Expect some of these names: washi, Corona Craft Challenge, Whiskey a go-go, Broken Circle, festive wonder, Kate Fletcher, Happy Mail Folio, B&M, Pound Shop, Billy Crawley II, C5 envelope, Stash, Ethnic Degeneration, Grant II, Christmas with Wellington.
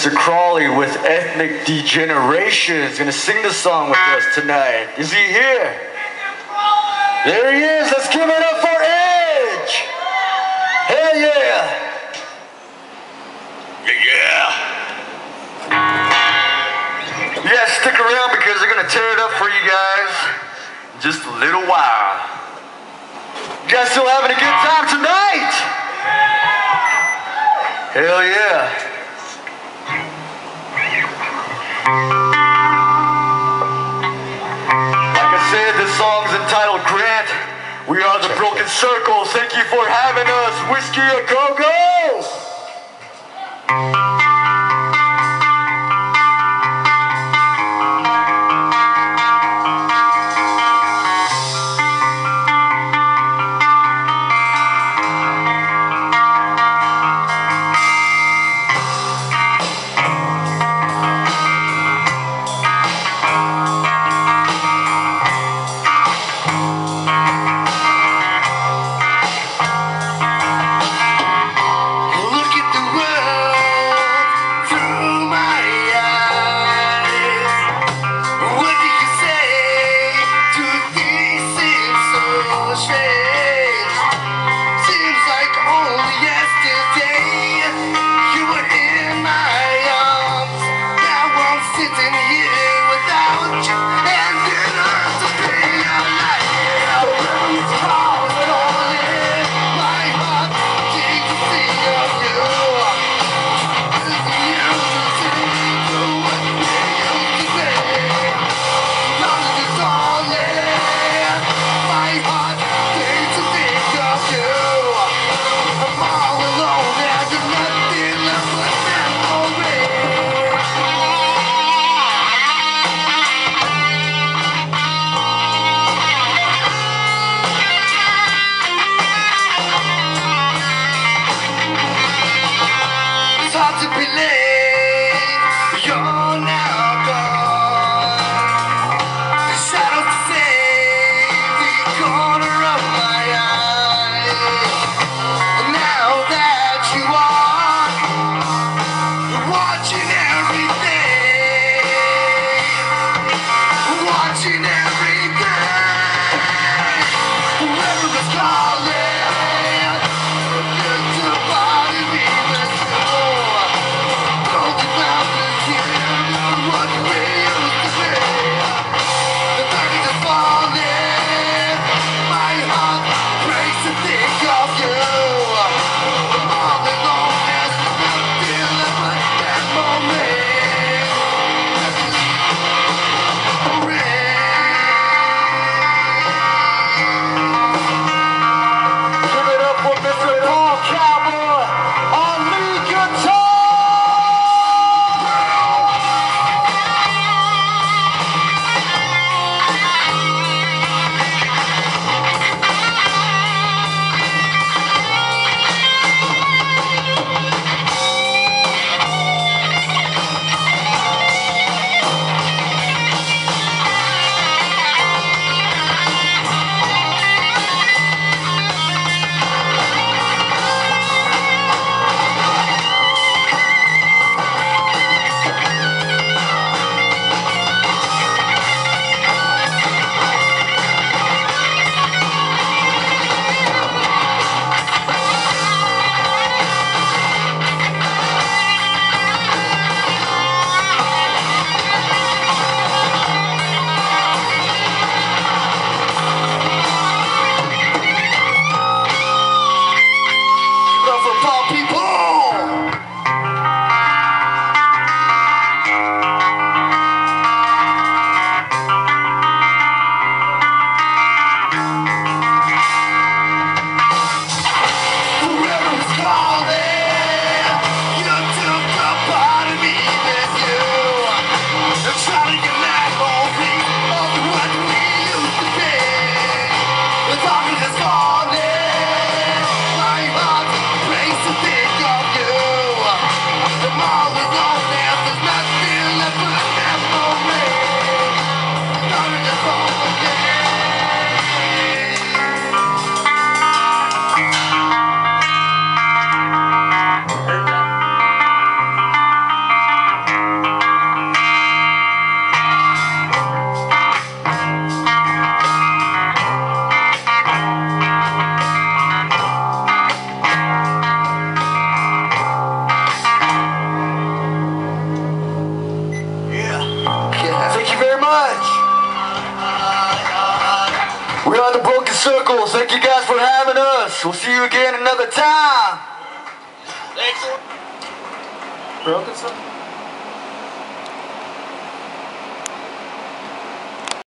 Mr. Crawley with Ethnic Degeneration is going to sing the song with us tonight. Is he here? There he is. Let's give it up for Edge. Hell yeah. Yeah. Yeah, stick around because they're going to tear it up for you guys in just a little while. You guys still having a good time tonight? Hell yeah. Like I said, this song's entitled Grant. We are the Broken Circle. Thank you for having us. Whiskey a go-go! Oh, very much. We're on the Broken Circle. Thank you guys for having us. We'll see you again another time. Thanks. Broken Circle?